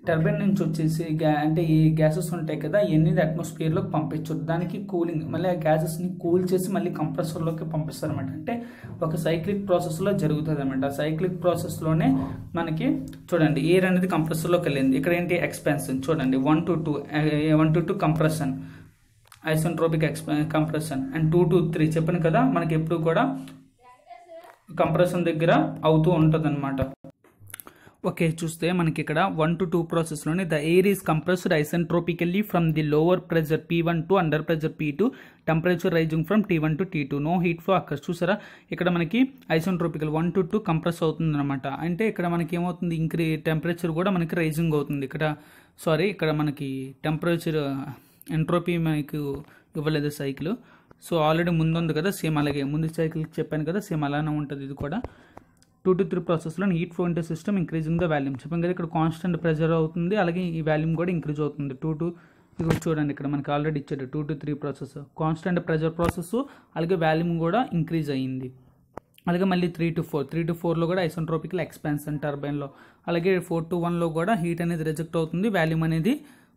టర్బైన్ నుంచి వచ్చేసి గ్యా అంటే ఈ గ్యాసెస్ ఉంటాయి కదా ఎన్ని అట్మాస్ఫియర్లోకి పంపించవచ్చు, దానికి కూలింగ్ మళ్ళీ ఆ గ్యాసెస్ని కూల్ చేసి మళ్ళీ కంప్రెసర్లోకి పంపిస్తారు అనమాట. అంటే ఒక సైక్లిక్ ప్రాసెస్లో జరుగుతుంది అనమాట. ఆ సైక్లిక్ ప్రాసెస్లోనే మనకి చూడండి ఎయిర్ అనేది కంప్రెసర్లోకి వెళ్ళింది, ఇక్కడ ఏంటి ఎక్స్పాన్షన్ చూడండి one to two one to two compression isentropic ఎక్స్ప compression and two to three చెప్పాను కదా మనకి ఎప్పుడు కూడా కంప్రెషన్ దగ్గర అవుతూ ఉంటుంది అనమాట. ఓకే చూస్తే మనకి ఇక్కడ వన్ టు టూ ప్రాసెస్లోనే the air is compressed isentropically from the lower pressure P one to under pressure P two, temperature rising from T one to T two, no heat flow అక్కడ. చూసారా ఇక్కడ మనకి isentropical one to two compress అవుతుంది అనమాట. అంటే ఇక్కడ మనకి ఏమవుతుంది ఇంక్రీ టెంపరేచర్ కూడా మనకి రైజింగ్ అవుతుంది ఇక్కడ, సారీ ఇక్కడ మనకి టెంపరేచర్ ఎంట్రోపీ మనకు ఇవ్వలేదు సైకిల్, సో ఆల్రెడీ ముందు ఉంది కదా సేమ్ అలాగే ముందు సైకిల్ చెప్పాను కదా సేమ్ అలానే ఉంటుంది ఇది కూడా. టూ టు త్రీ ప్రాసెస్లో heat flow into system increasing the volume చెప్పాను కదా ఇక్కడ కాన్స్టెంట్ ప్రెజర్ అవుతుంది అలాగే ఈ వాల్యూమ్ కూడా ఇంక్రీజ్ అవుతుంది. టూ టు ఇక్కడ చూడండి ఇక్కడ మనకి ఆల్రెడీ ఇచ్చాడు two to three process constant pressure process అలాగే వాల్యూమ్ కూడా ఇంక్రీజ్ అయ్యింది. అలాగే మళ్ళీ three to four three to ఫోర్లో కూడా ఐసెంట్రోపికల్ ఎక్స్పాన్షన్ టర్బైన్లో, అలాగే ఫోర్ టు వన్లో కూడా హీట్ అనేది రిజెక్ట్ అవుతుంది వాల్యూమ్ అనేది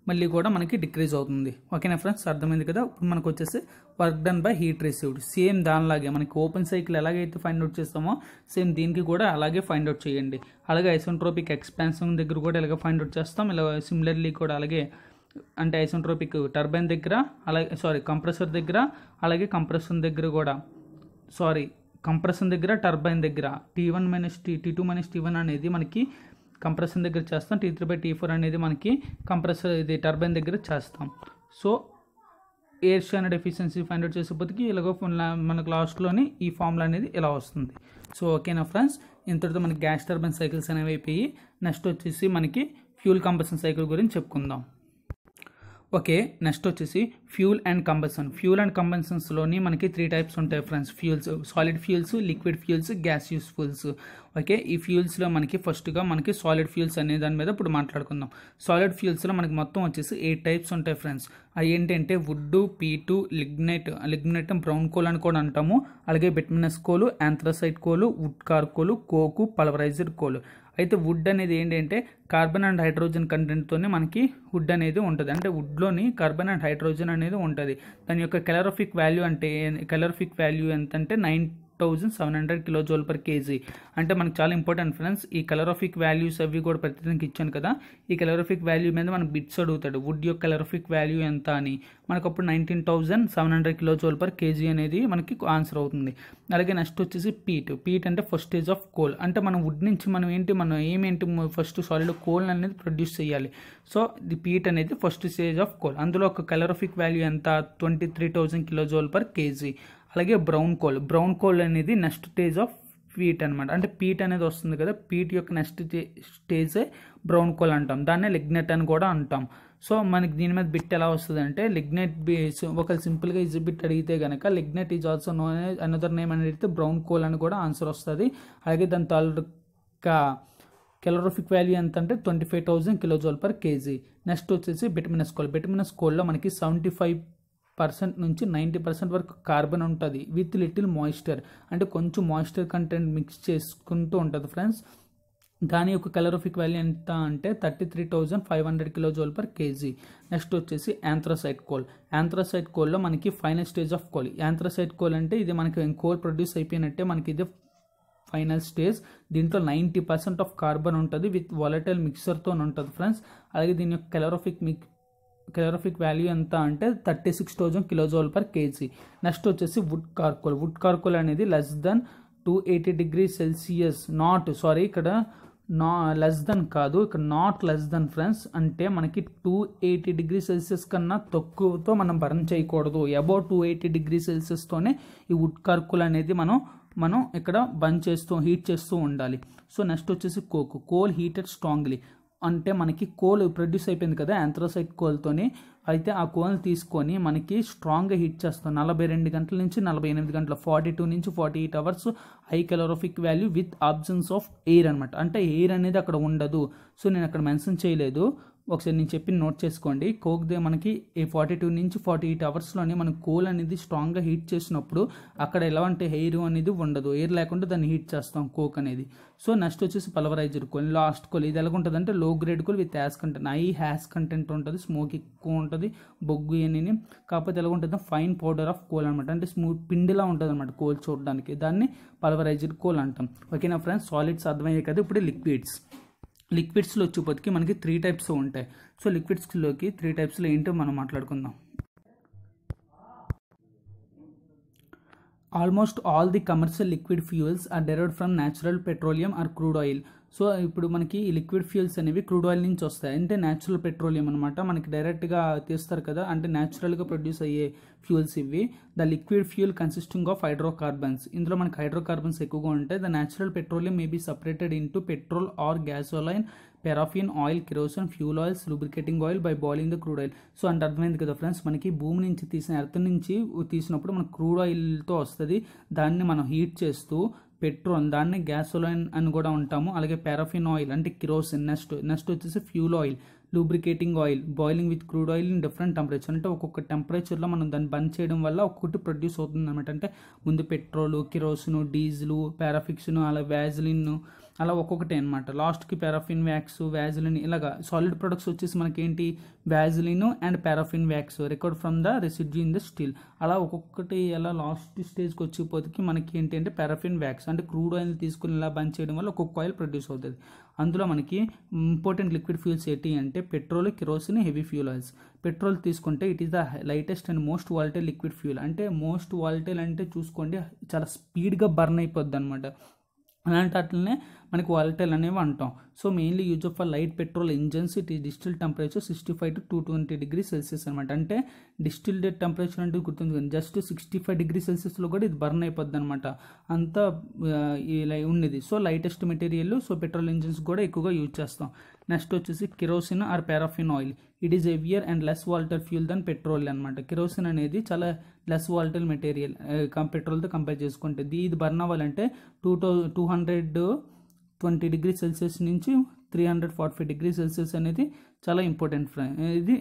మళ్ళీ కూడా మనకి డిక్రీజ్ అవుతుంది. ఓకేనా ఫ్రెండ్స్, అర్థమైంది కదా. ఇప్పుడు మనకు వచ్చేసి work done by heat received same దానిలాగే మనకి ఓపెన్ సైకిల్ ఎలాగైతే ఫైండ్ అవుట్ చేస్తామో సేమ్ దీనికి కూడా అలాగే ఫైండ్ అవుట్ చేయండి. అలాగే ఐసెంట్రోపిక్ ఎక్స్పాన్షన్ దగ్గర కూడా ఇలాగ ఫైండ్ అవుట్ చేస్తాం, ఇలా సిమిలర్లీ కూడా అలాగే అంటే ఐసెంట్రోపిక్ టర్బైన్ దగ్గర అలాగే సారీ కంప్రెసర్ దగ్గర అలాగే కంప్రెషన్ దగ్గర కూడా సారీ కంప్రెషన్ దగ్గర టర్బైన్ దగ్గర T one minus T T two minus T one అనేది మనకి కంప్రెషన్ దగ్గర చేస్తాం, T three by T four అనేది మనకి కంప్రెసర్ ఇది టర్బైన్ దగ్గర చేస్తాం. So air standard efficiency find out చేసేపటికి ఇలాగో మనకు లాస్ట్లోని ఈ ఫార్ములా అనేది ఇలా వస్తుంది. సో ఓకేనా ఫ్రెండ్స్, ఇంతటితో మనకి గ్యాస్ టర్బైన్ సైకిల్స్ అనేవి అయిపోయి నెక్స్ట్ వచ్చేసి మనకి ఫ్యూల్ కంప్రెషన్ సైకిల్ గురించి చెప్పుకుందాం. ఓకే నెక్స్ట్ వచ్చేసి fuel and combustion. Fuel and కంబషన్స్లోని మనకి త్రీ టైప్స్ ఉంటాయి friends fuels, solid fuels, liquid fuels, gaseous fuels. Okay ఈ ఫ్యూల్స్లో మనకి ఫస్ట్గా మనకి సాలిడ్ ఫ్యూల్స్ అనే దాని మీద ఇప్పుడు మాట్లాడుకుందాం. సాలిడ్ ఫ్యూల్స్లో మనకి మొత్తం వచ్చేసి ఎయిట్ టైప్స్ ఉంటాయి ఫ్రెండ్స్. అవి ఏంటంటే wood, peat, lignite lignite brown coal అని కూడా అంటాము, అలాగే bituminous coal, anthracite coal, wood charcoal, coke, pulverizer coal. అయితే వుడ్ అనేది ఏంటంటే కార్బన్ అండ్ హైడ్రోజన్ కంటెంట్తోనే మనకి వుడ్ అనేది ఉంటుంది, అంటే వుడ్లోని కార్బన్ అండ్ హైడ్రోజన్ అనేది ఉంటుంది. దాని యొక్క కెలరిఫిక్ వాల్యూ అంటే కెలరిఫిక్ వాల్యూ ఎంత అంటే nine thousand seven hundred kilo joule per KG. అంటే మనకు చాలా ఇంపార్టెంట్ ఫ్రెండ్స్ ఈ కలరిఫిక్ వాల్యూస్ అవి కూడా ప్రతిదానికి ఇచ్చాను కదా, ఈ కలరిఫిక్ వాల్యూ మీద మనకు బిట్స్ అడుగుతాడు వుడ్ యొక్క కలరిఫిక్ వాల్యూ ఎంత అని, మనకు అప్పుడు nineteen thousand seven hundred kilo joule per KG అనేది మనకి ఆన్సర్ అవుతుంది. అలాగే నెక్స్ట్ వచ్చేసి పీట్. పీట్ అంటే ఫస్ట్ స్టేజ్ ఆఫ్ కోల్, అంటే మనం వుడ్ నుంచి మనం ఏంటి మనం ఏమేంటి ఫస్ట్ సాలిడ్ కోల్ అనేది ప్రొడ్యూస్ చేయాలి. సో ది పీట్ అనేది ఫస్ట్ స్టేజ్ ఆఫ్ కోల్, అందులో ఒక కలరిఫిక్ వాల్యూ ఎంత twenty three thousand kilo joule per KG. అలాగే బ్రౌన్ కోల్, బ్రౌన్ కోల్ అనేది నెక్స్ట్ స్టేజ్ ఆఫ్ పీట్ అనమాట, అంటే పీట్ అనేది వస్తుంది కదా పీట్ యొక్క నెక్స్ట్ స్టేజే బ్రౌన్ కోల్ అంటాం, దాన్నే లిగ్నైట్ అని కూడా అంటాం. సో మనకి దీని మీద బిట్ ఎలా వస్తుంది అంటే లిగ్నైట్ బి ఒక సింపుల్గా ఈజీ బిట్ అడిగితే కనుక lignite is also known as another name అని అడిగితే బ్రౌన్ కోల్ అని కూడా ఆన్సర్ వస్తుంది. అలాగే దాని తాలూకా కెలరిఫిక్ వాల్యూ ఎంత అంటే twenty five thousand kilo joule per KG. Next వచ్చేసి బిట్మినస్ కోల్. బిట్మినస్ కోల్లో మనకి సెవెంటీ ఫైవ్ పర్సెంట్ నుంచి నైంటీ పర్సెంట్ వరకు కార్బన్ ఉంటుంది విత్ లిటిల్ మాయిశ్చర్, అంటే కొంచెం మాయిశ్చర్ కంటెంట్ మిక్స్ చేసుకుంటూ ఉంటుంది ఫ్రెండ్స్. దాని యొక్క కలరిఫిక్ వాల్యూ ఎంత అంటే thirty three thousand five hundred kilo joule per KG. Next వచ్చేసి యాంథ్రాసైట్ కోల్. యాంథ్రాసైట్ కోల్లో మనకి final stage of coal. Anthracite coal అంటే ఇది మనకి కోల్ ప్రొడ్యూస్ అయిపోయినట్టే, మనకి ఇది ఫైనల్ స్టేజ్. దీంట్లో నైంటీ పర్సెంట్ ఆఫ్ కార్బన్ ఉంటుంది, విత్ వాలటైల్ మిక్సర్తో ఉంటుంది ఫ్రెండ్స్. అలాగే దీని యొక్క కెలరిఫిక్ మిక్ కెలరిఫిక్ వాల్యూ ఎంత అంటే thirty six thousand kilo joule per KG. Next వచ్చేసి వుడ్ కార్కోల్. వుడ్ కార్కోల్ అనేది less than two eighty degree Celsius not sorry ఇక్కడ నా లెస్ దెన్ కాదు ఇక్కడ నాట్ లెస్ దెన్ ఫ్రెండ్స్, అంటే మనకి టూ ఎయిటీ డిగ్రీ సెల్సియస్ కన్నా తక్కువతో మనం బర్న్ చేయకూడదు. అబౌవ్ టూ ఎయిటీ డిగ్రీ సెల్సియస్తోనే ఈ వుడ్ కార్కుల్ అనేది మనం మనం ఇక్కడ బర్న్ చేస్తూ హీట్ చేస్తూ ఉండాలి. సో నెక్స్ట్ వచ్చేసి కోక్. కోల్ హీటెడ్ స్ట్రాంగ్లీ అంటే మనకి కోల్ ప్రొడ్యూస్ అయిపోయింది కదా యాంథ్రాసైట్ కోల్తోని, అయితే ఆ కోల్ని తీసుకొని మనకి స్ట్రాంగ్గా హీట్ చేస్తాం. నలభై రెండు గంటల నుంచి నలభై ఎనిమిది గంటల ఫార్టీ టూ నుంచి forty eight hours high calorific value with absence of air అనమాట. అంటే ఎయిర్ అనేది అక్కడ ఉండదు, సో నేను అక్కడ మెన్షన్ చేయలేదు, ఒకసారి నేను చెప్పి నోట్ చేసుకోండి. కోక్ దే మనకి ఈ ఫార్టీ టూ నుంచి ఫార్టీ ఎయిట్ అవర్స్లోనే మనం కోల్ అనేది స్ట్రాంగ్గా హీట్ చేసినప్పుడు అక్కడ ఎలా అంటే ఎయిర్ అనేది ఉండదు, ఎయిర్ లేకుండా దాన్ని హీట్ చేస్తాం కోక్ అనేది. సో నెక్స్ట్ వచ్చేసి పల్వరైజర్ కోల్, లాస్ట్ కోల్. ఇది ఎలా ఉంటుంది అంటే low grade coal with ash content, high ash content ఉంటుంది, స్మోక్ ఎక్కువ ఉంటుంది, బొగ్గు అని. కాకపోతే ఎలా ఉంటుంది ఫైన్ పౌడర్ ఆఫ్ కోల్ అనమాట, అంటే స్మూత్ పిండిలా ఉంటుంది అనమాట కోల్ చూడడానికి, దాన్ని పల్వరైజర్ కోల్ అంటాం. ఓకేనా ఫ్రెండ్స్, సాలిడ్స్ అర్థమయ్యాయి కదా. ఇప్పుడు లిక్విడ్స్. లిక్విడ్స్లో వచ్చేపటికి మనకి త్రీ టైప్స్ ఉంటాయి. సో లిక్విడ్స్లోకి త్రీ టైప్స్లో ఏంటో మనం మాట్లాడుకుందాం. Almost all the commercial liquid fuels are derived from natural petroleum or crude oil. So ఇప్పుడు మనకి ఈ లిక్విడ్ ఫ్యూయల్స్ అనేవి క్రూడ్ ఆయిల్ నుంచి వస్తాయి, అంటే న్యాచురల్ పెట్రోలియం అనమాట. మనకి డైరెక్ట్గా తీస్తారు కదా, అంటే న్యాచురల్గా ప్రొడ్యూస్ అయ్యే ఫ్యూయల్స్ ఇవి. The liquid fuel consisting of hydrocarbons. ఇందులో మనకి హైడ్రోకార్బన్స్ ఎక్కువగా ఉంటాయి. The natural petroleum may be separated into petrol or gasoline, paraffin oil, kerosene, fuel oils, lubricating oil by boiling the crude oil. So అంటే అర్థమైంది కదా friends, మనకి భూమి నుంచి తీసిన ఎర్త్ నుంచి తీసినప్పుడు మనకు క్రూడ్ ఆయిల్తో వస్తుంది, దాన్ని మనం హీట్ చేస్తూ పెట్రోల్, దాన్ని గ్యాసోలైన్ అని కూడా ఉంటాము. అలాగే పారాఫిన్ ఆయిల్ అంటే కిరోసిన్. నెక్స్ట్ నెక్స్ట్ వచ్చేసి fuel oil, lubricating oil, boiling with crude oil in different temperature. అంటే ఒక్కొక్క టెంపరేచర్లో మనం దాన్ని బంద్ చేయడం వల్ల ఒక్కొక్కటి ప్రొడ్యూస్ అవుతుంది అనమాట. అంటే ముందు పెట్రోలు, కిరోసిన్, డీజిలు, పారాఫిక్సిన్, అలా వ్యాజిలిన్, అలా ఒక్కొక్కటి అనమాట. లాస్ట్కి పారాఫిన్ వ్యాక్స్, వ్యాజిలిన్, ఇలాగా సాలిడ్ ప్రొడక్ట్స్ వచ్చేసి మనకేంటి Vaseline and paraffin wax record from the residue in the steel. అలా ఒక్కొక్కటి అలా లాస్ట్ స్టేజ్కి వచ్చేపోతే మనకి ఏంటి అంటే పారాఫిన్ వ్యాక్స్, అంటే క్రూడ్ ఆయిల్ తీసుకుని ఇలా బంద్ చేయడం వల్ల ఒక్కొక్క ఆయిల్ ప్రొడ్యూస్ అవుతుంది. అందులో మనకి ఇంపార్టెంట్ లిక్విడ్ ఫ్యూల్స్ ఏంటి అంటే petrol, kerosene, heavy fuel oils. Petrol తీసుకుంటే it is the lightest and most volatile liquid fuel. అంటే మోస్ట్ వాలటైల్ అంటే చూసుకోండి చాలా స్పీడ్గా బర్న్ అయిపోద్ది అనమాట, అలాంటి వాటినే మనకి వాలటైల్ అనేవి అంటాం. So mainly use of light petrol engines. It ఈ distil temperature sixty five to two twenty degree Celsius అనమాట. అంటే డిస్టిల్డ్ టెంపరేచర్ అంటే గుర్తుంది, జస్ట్ సిక్స్టీ ఫైవ్ డిగ్రీ సెల్సియస్లో కూడా ఇది బర్న్ అయిపోద్ది అనమాట, అంతా ఇలా ఉండేది. So lightest material, so petrol engines కూడా ఎక్కువగా యూజ్ చేస్తాం. నెక్స్ట్ వచ్చేసి kerosene or paraffin oil. It is heavier and less volatile fuel than petrol అనమాట. కిరోసిన్ అనేది చాలా లెస్ వాలటైల్ మెటీరియల్ పెట్రోల్తో కంపేర్ చేసుకుంటే. ఇది బర్న్ అవ్వాలంటే two two two hundred twenty degree Celsius నుంచి three hundred forty five degree Celsius అనేది చాలా ఇంపార్టెంట్ ఫ్రెండ్, ఇది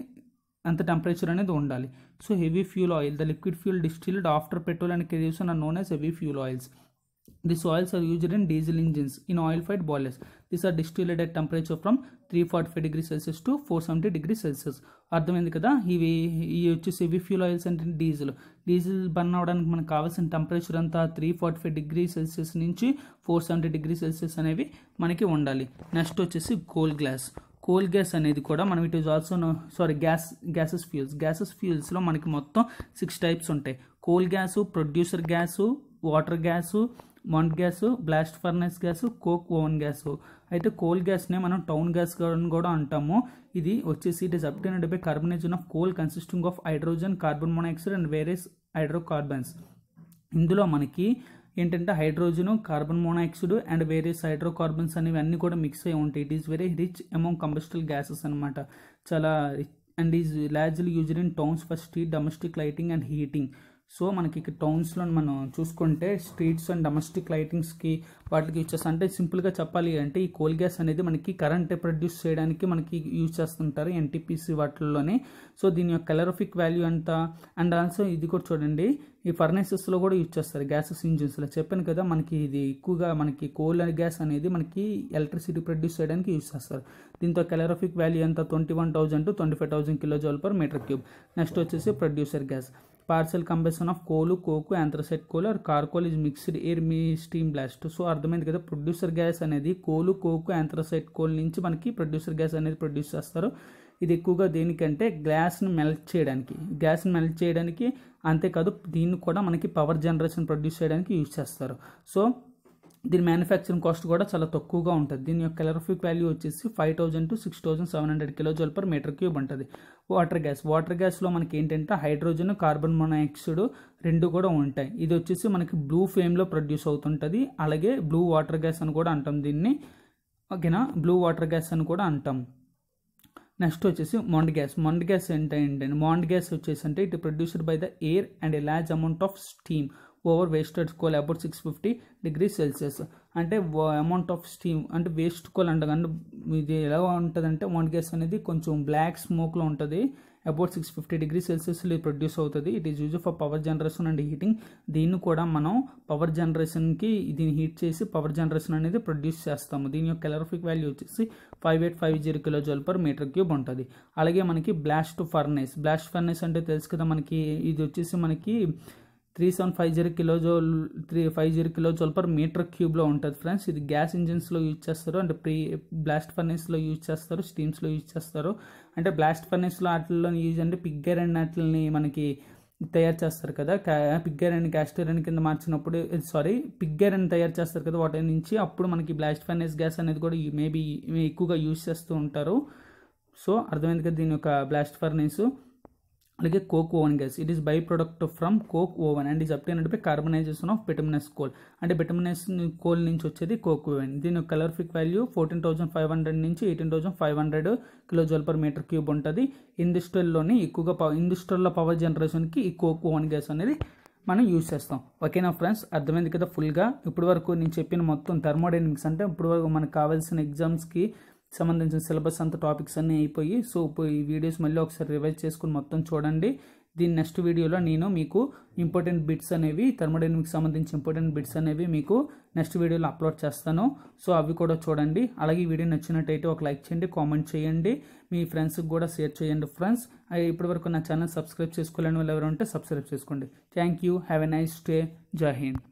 అంత టెంపరేచర్ అనేది ఉండాలి. So heavy fuel oil. The liquid fuel distilled after petrol and kerosene are known as heavy fuel oils. These oils are used in diesel engines, in oil-fired boilers. These are distilled at temperature from three forty-five degrees Celsius to four seventy degrees Celsius. అర్థమైంది కదా. ఇవి ఇవి వచ్చేసి ఇవి fuel oils అంటే diesel. Diesel burn అవడానికి మనకు కావాల్సిన టెంపరేచర్ అంతా three forty five degree Celsius నుంచి ఫోర్ సెవెంటీ డిగ్రీ సెల్సియస్ అనేవి మనకి ఉండాలి. నెక్స్ట్ వచ్చేసి కోల్ గ్యాస్. కోల్ గ్యాస్ అనేది కూడా మనం it is also sorry gas gases fuels. Gases ఫ్యూల్స్లో మనకి మొత్తం సిక్స్ టైప్స్ ఉంటాయి. Coal gas, producer gas, water gas, Mond gas, blast furnace gas, coke oven gas. అయితే కోల్ గ్యాస్నే మనం టౌన్ గ్యాస్ కూడా అంటాము. ఇది వచ్చేసి it is obtained by carbonation of coal consisting of hydrogen, carbon monoxide and various hydrocarbons. ఇందులో మనకి ఏంటంటే hydrogen, carbon monoxide and various hydrocarbons అనేవి అన్నీ కూడా మిక్స్ అయి ఉంటాయి. It is very rich amount combustible gases అనమాట. చాలా rich and is largely used in towns for street, domestic lighting and heating. So మనకి ఇక్కడ టౌన్స్లో మనం చూసుకుంటే స్ట్రీట్స్ అండ్ డొమెస్టిక్ లైటింగ్స్కి వాటికి యూజ్ చేస్తాం. అంటే సింపుల్గా చెప్పాలి అంటే ఈ కోల్ గ్యాస్ అనేది మనకి కరెంట్ ప్రొడ్యూస్ చేయడానికి మనకి యూజ్ చేస్తుంటారు ఎన్టీపీసీ వాటిల్లోనే. సో దీని యొక్క కలరిఫిక్ వాల్యూ అంత అండ్ ఆల్సో ఇది కూడా చూడండి ఈ ఫర్నైసెస్లో కూడా యూజ్ చేస్తారు గ్యాసెస్ ఇంజిన్స్లో. చెప్పాను కదా మనకి ఇది ఎక్కువగా మనకి కోల్ గ్యాస్ అనేది మనకి ఎలక్ట్రిసిటీ ప్రొడ్యూస్ చేయడానికి యూజ్ చేస్తారు. దీంతో కలరిఫిక్ వాల్యూ ఎంత twenty one thousand to twenty five thousand kilo joule per metre cube. Next వచ్చేసి producer gas. Partial combustion of coal, coke, anthracite coal or charcoal is mixed air మీ steam blast. So అర్థమైంది కదా, producer gas అనేది కోలు, coke, anthracite coal నుంచి మనకి producer gas అనేది produce చేస్తారు. ఇది ఎక్కువగా దేనికంటే గ్యాస్ను మెల్ట్ చేయడానికి, గ్యాస్ను మెల్ట్ చేయడానికి అంతేకాదు దీన్ని కూడా మనకి పవర్ జనరేషన్ ప్రొడ్యూస్ చేయడానికి యూజ్ చేస్తారు. సో దీని మ్యానుఫ్యాక్చరింగ్ కాస్ట్ కూడా చాలా తక్కువగా ఉంటుంది. దీని యొక్క కలరిఫిక్ వాల్యూ వచ్చేసి five thousand to six thousand seven hundred kilo joule per metre cube ఉంటుంది. వాటర్ గ్యాస్, వాటర్ గ్యాస్లో మనకి ఏంటంటే హైడ్రోజన్, కార్బన్ మోనాక్సైడ్ రెండు కూడా ఉంటాయి. ఇది వచ్చేసి మనకి బ్లూ ఫ్లేమ్లో ప్రొడ్యూస్ అవుతుంటుంది. అలాగే బ్లూ వాటర్ గ్యాస్ అని కూడా అంటాం దీన్ని, ఓకేనా, బ్లూ వాటర్ గ్యాస్ అని కూడా అంటాం. నెక్స్ట్ వచ్చేసి మాండ్ గ్యాస్. మాండ్ గ్యాస్ అంటే ఏంటంటే మాండ్ గ్యాస్ వచ్చేసి అంటే it produced by the air and a large amount of steam over wasted coal about six fifty degree Celsius. అంటే అమౌంట్ ఆఫ్ స్టీమ్ అంటే వేస్ట్ కోల్ అంట. ఇది ఎలా ఉంటుందంటే మాండ్ గ్యాస్ అనేది కొంచెం బ్లాక్ స్మోక్లో ఉంటుంది. అబౌట్ సిక్స్ ఫిఫ్టీ డిగ్రీ సెల్సియస్లో ప్రొడ్యూస్ అవుతుంది. It is use for power generation and heating. దీన్ని కూడా మనం పవర్ జనరేషన్కి దీన్ని హీట్ చేసి పవర్ జనరేషన్ అనేది ప్రొడ్యూస్ చేస్తాము. దీని యొక్క కలరిఫిక్ వాల్యూ వచ్చేసి five eight five zero kilo joule per metre cube ఉంటుంది. అలాగే మనకి బ్లాస్ట్ ఫర్నేస్, బ్లాస్ట్ ఫర్నేస్ అంటే తెలుసు కదా మనకి, ఇది వచ్చేసి మనకి three seven five zero kilo joule three five zero kilo joule per metre క్యూబ్లో ఉంటుంది ఫ్రెండ్స్. ఇది గ్యాస్ ఇంజిన్స్లో యూజ్ చేస్తారు, అంటే ప్రీ బ్లాస్ట్ ఫర్నేస్లో యూజ్ చేస్తారు, స్టీమ్స్లో యూజ్ చేస్తారు. అంటే బ్లాస్ట్ ఫర్నేస్లో వాటిల్లో యూజ్ అంటే పిగ్గర్ అండ్ వాటిని మనకి తయారు చేస్తారు కదా, పిగ్గర్ అండ్ గ్యాస్ టైర్ కింద మార్చినప్పుడు సారీ పిగ్గర్ అండ్ తయారు చేస్తారు కదా వాటి నుంచి, అప్పుడు మనకి బ్లాస్ట్ ఫర్నేస్ గ్యాస్ అనేది కూడా మేబీ ఎక్కువగా యూజ్ చేస్తూ ఉంటారు. సో అర్థమైంది కదా దీని యొక్క బ్లాస్ట్ ఫర్నేసు. అలాగే coke oven gas, it is by product from coke oven and is obtained by carbonization of bituminous coal. అంటే బిటుమినస్ కోల్ నుంచి వచ్చేది కోక్ ఓవెన్. దీని calorific value fourteen thousand five hundred నుంచి eighteen thousand five hundred kilo joule per metre cube ఉంటుంది. ఇండస్ట్రియల్లోనే ఎక్కువగా power, ఇండస్ట్రియల్లో power జనరేషన్కి ఈ కోక్ ఓవెన్ గ్యాస్ అనేది మనం యూజ్ చేస్తాం. ఓకేనా ఫ్రెండ్స్, అర్థమైంది కదా ఫుల్గా. ఇప్పుడు వరకు నేను చెప్పిన మొత్తం థర్మోడైనమిక్స్ అంటే ఇప్పుడు వరకు మనకు కావాల్సిన ఎగ్జామ్స్కి సంబంధించిన సిలబస్ అంత టాపిక్స్ అన్నీ అయిపోయి. సో ఈ వీడియోస్ మళ్ళీ ఒకసారి రివైజ్ చేసుకుని మొత్తం చూడండి. దీని నెక్స్ట్ వీడియోలో నేను మీకు ఇంపార్టెంట్ బిట్స్ అనేవి, థర్మోడైనమిక్స్ సంబంధించి ఇంపార్టెంట్ బిట్స్ అనేవి మీకు నెక్స్ట్ వీడియోలో అప్లోడ్ చేస్తాను. సో అవి కూడా చూడండి. అలాగే ఈ వీడియో నచ్చినట్టయితే ఒక లైక్ చేయండి, కామెంట్ చేయండి, మీ ఫ్రెండ్స్కి కూడా షేర్ చేయండి ఫ్రెండ్స్. ఇప్పటివరకు నా ఛానల్ సబ్స్క్రైబ్ చేసుకోలేని వాళ్ళు ఎవరు ఉంటే సబ్స్క్రైబ్ చేసుకోండి. Thank you, have a nice day, జై హింద్.